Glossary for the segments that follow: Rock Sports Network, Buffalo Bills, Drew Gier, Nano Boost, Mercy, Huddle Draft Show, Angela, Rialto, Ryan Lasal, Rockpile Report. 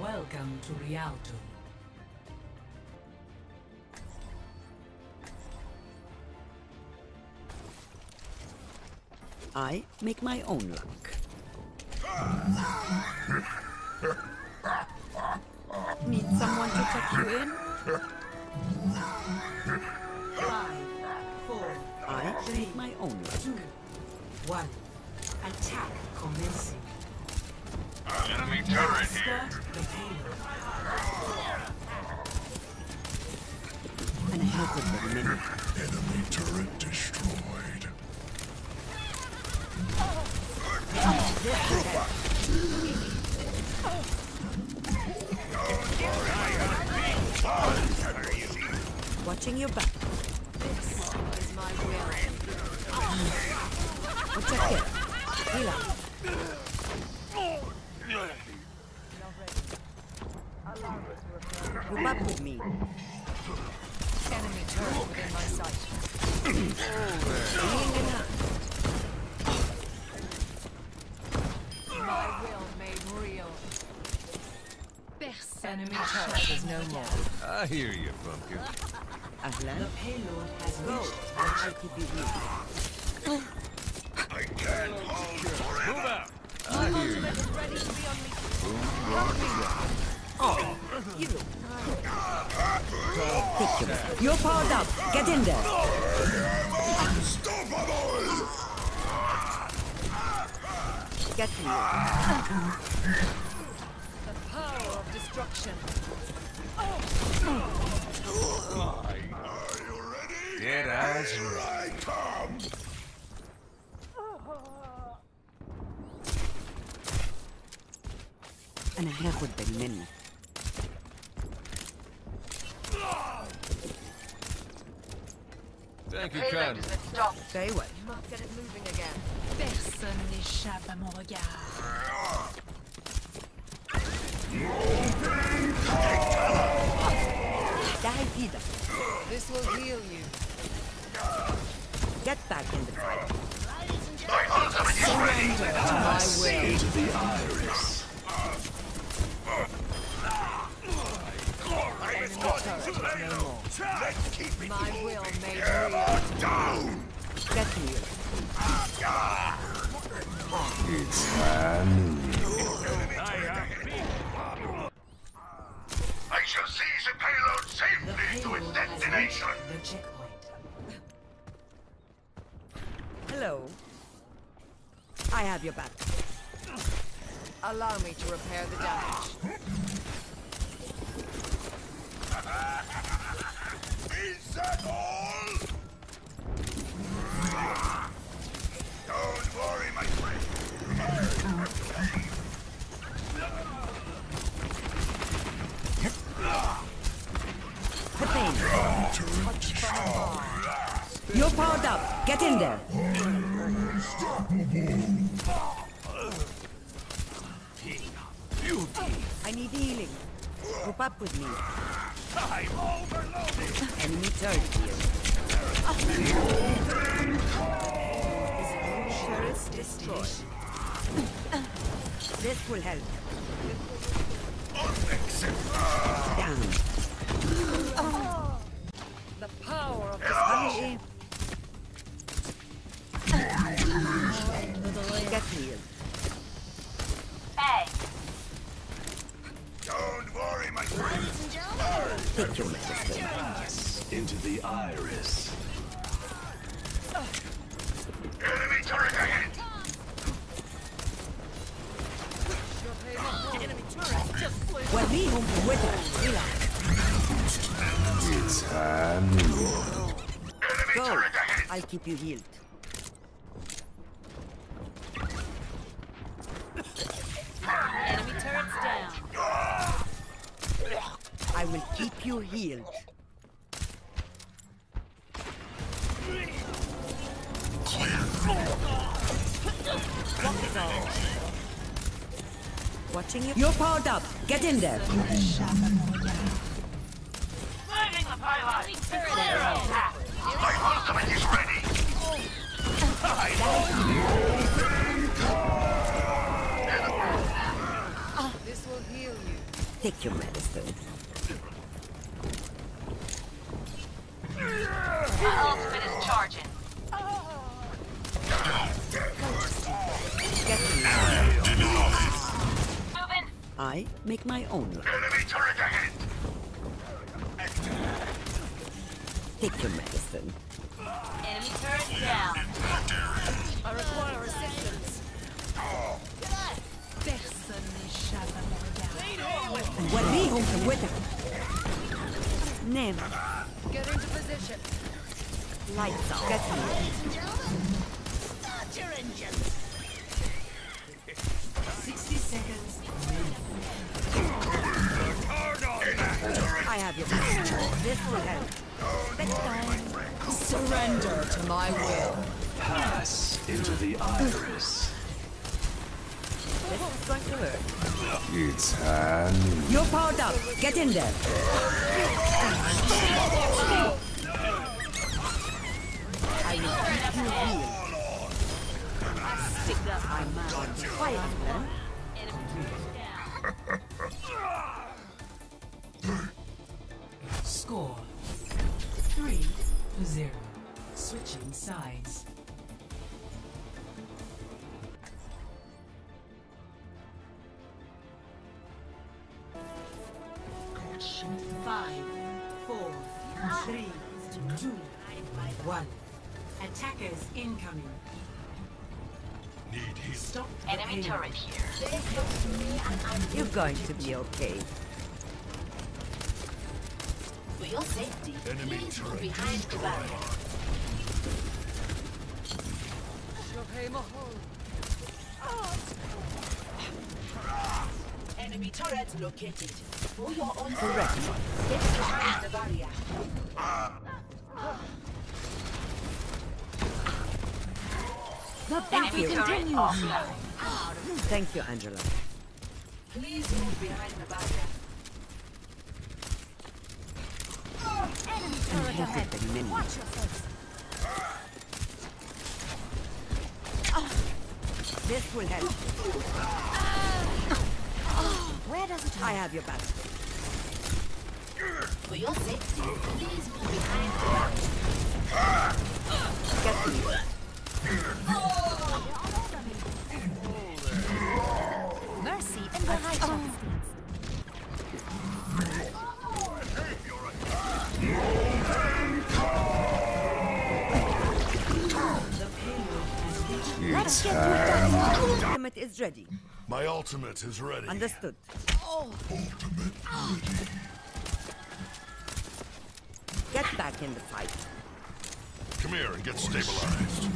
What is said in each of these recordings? Welcome to Rialto. I make my own luck. Need someone to tuck you in? 5, 4, I make my own luck. 2, 1. Attack commencing. Enemy turret here. And I have it for a minute. Enemy turret destroyed. Watching your back. This is my will. What's up here? Heal up. Group up with me. Enemy turret within my sight. Being in hand. My will made real. Enemy turret is no more. I hear you, pumpkin. Atlan, the payload has reached. I keep you weak. I can't hold forever. Move out. I hear you. Oh, you. Pick him. You're powered up. Get in there. I am unstoppable. Get me. Destruction. Oh. Are you ready? Dead as right. I come. And I have with the men. Thank you, Khan. Stay away. You must get it moving again. Personne n'échappe à mon regard. Die either. This will heal you. Get back in the fight. My ultimate is ready. I will to the iris. Let's keep it. My will made real. Down. Get here. It's I shall seize a payload safely to its destination. The checkpoint. Hello. I have your back. Allow me to repair the damage. Is that all? Don't worry, my friend. You're powered up. Get in there. I need healing. Group up with me. I'm overloaded. Enemy turret here. This turret's destroyed. This will help. Down. Oh. The power of the get here. Hey. Don't worry, my friend. Take your glass into the iris. Enemy turret ahead. Enemy turret just flew. Well, we won't be with it. Relax. It's go. I'll keep you healed. Enemy turret's down. I will keep you healed. Watching you. You're powered up. Get in there. My ultimate is ready. This will heal you. Take your medicine. My ultimate is charging. I make my own. Enemy turret ahead. Take your medicine. Enemy turret down. I require assistance. What me home to with him? Name. Get into position. Lights out. Get me. Start your engines. 60 seconds. I have your power. This will help. Next time. Surrender to my will. Pass into the iris. This is going to hurt. It's hand. You're powered up. Get in there. I need you. I'm quiet, man. Score 3-0. Switching sides. Action. 5, 4, 3, 2, 1. Attackers incoming. Stop. Enemy turret here. You're going to be okay. For your safety, enemy turret behind the barrier. Enemy turret located. For your own safety, get behind the barrier. The battle continues. Thank you, Angela. Please move behind the barrier. Enemy turret ahead. Watch yourselves. This will help. Where does it hurt? I have your back. For your safety, please move behind the barrier. Get me. Mercy and the high chance. My ultimate is ready. My ultimate is ready. Understood. Ultimate ready. Get back in the fight. Come here and get stabilized.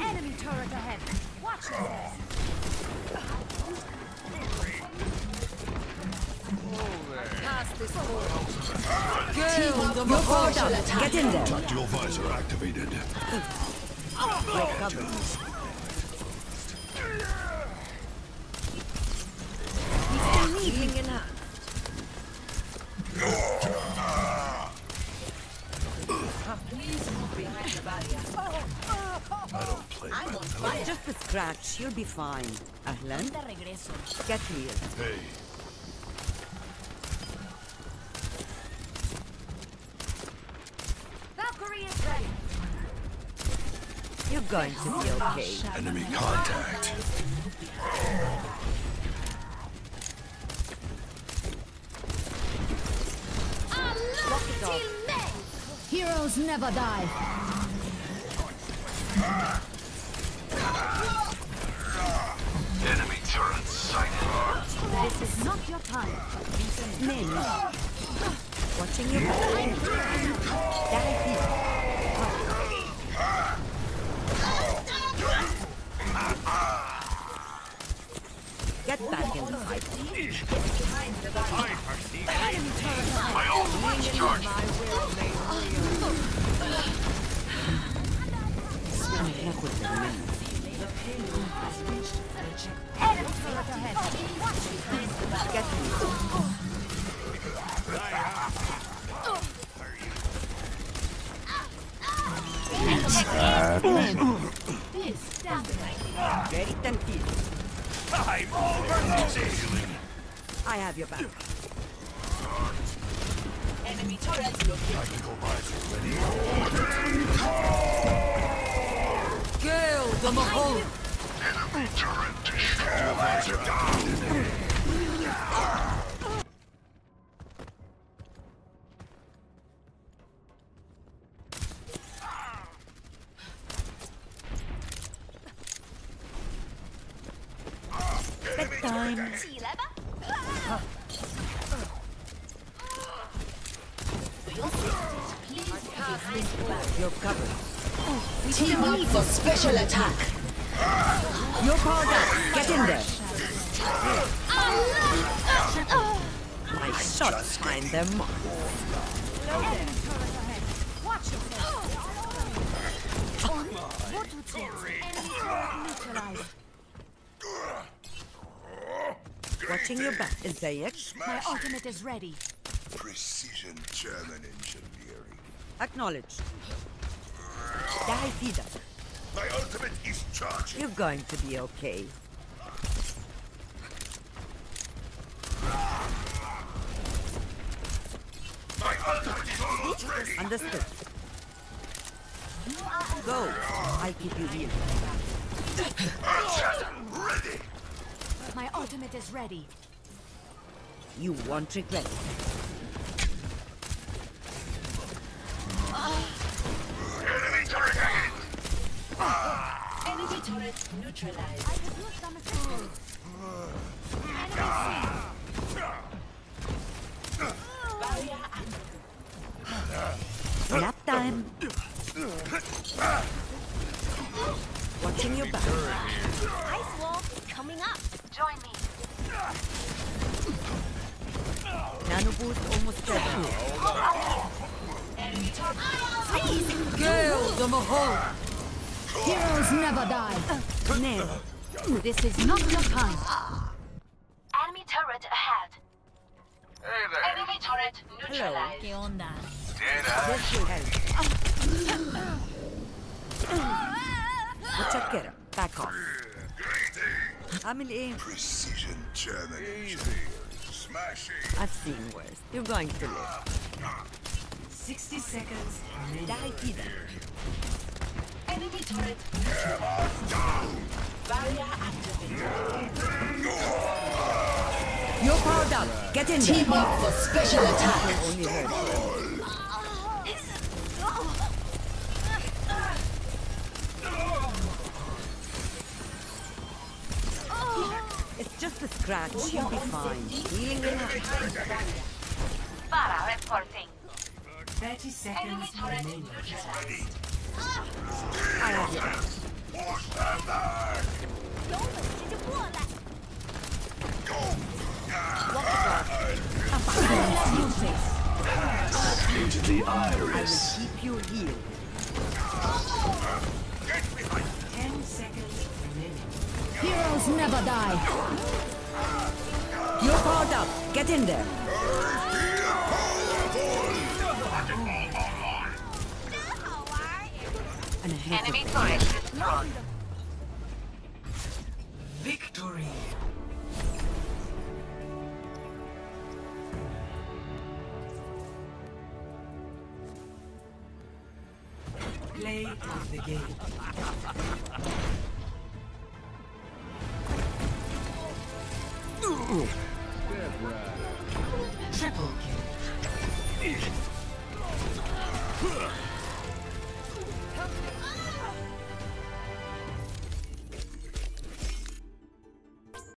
Enemy turret ahead. Watch this. Cast this forward. Get in there. Tactical visor activated. Please move behind the barrier. I don't play. I'm on fire. Just a scratch. You'll be fine. Ahlan. Get here. Hey. Valkyrie is ready. You're going to be okay. Enemy contact. Heroes never die. Enemy turret sighted. This is not your time. Name. Watching your behind. Get back in the fight. My ultimate's charged. Very tranquilo. I'm overloaded. I have your back. Enemy turret located. Kill the Mahal. Enemy turret destroyed. Your cover. Team up for special attack. You're powered up. Get in there. My shots find them. Watch yourself. What would you watching your back is there. My ultimate is ready. Precision German engineering. Acknowledged. Die, Peter. My ultimate is charging. You're going to be okay. My ultimate is almost ready. Understood. Go. I'll keep you here. Ready. My ultimate is ready. You won't regret it. Enemy turret neutralized. I have looked on the screen. Barrier active. Nap time. Watching your back. Ice wall is coming up. Join me. Nano Boost almost dead. Gale the Mahal! Heroes never die! No, this is not your time! Enemy turret ahead! Hey there! Enemy turret neutralized! Hello. This should help! Back off! Precision German! Easy! Smashing! I've seen worse. You're going to live. 60 seconds. Die either. Enemy turret. Down. Barrier activated. You're powered up. Get in there. Team up for special attack. Only heard. It's just a scratch. You'll be fine. Healing in hand. Para reporting. 30 seconds remaining. I have your back. Into the iris. I will keep you healed. 10 seconds remaining. Heroes never die. You're powered up. Get in there. Enemy turret destroyed. Victory. Play of the game. Triple kill.